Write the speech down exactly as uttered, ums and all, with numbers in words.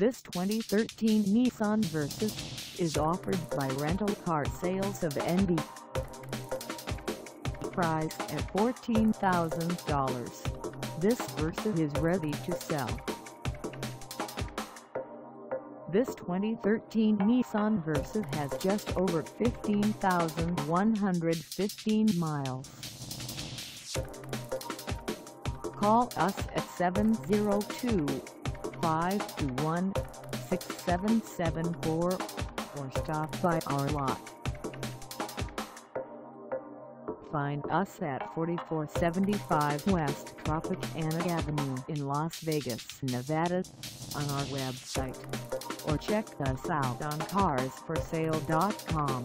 This twenty thirteen Nissan Versa is offered by Rental Car Sales of N V. Price at fourteen thousand dollars. This Versa is ready to sell. This twenty thirteen Nissan Versa has just over fifteen thousand one hundred fifteen miles. Call us at seven zero two, five two one, six seven seven four or stop by our lot. Find us at forty-four seventy-five West Tropicana Avenue in Las Vegas, Nevada, on our website, or check us out on cars for sale dot com.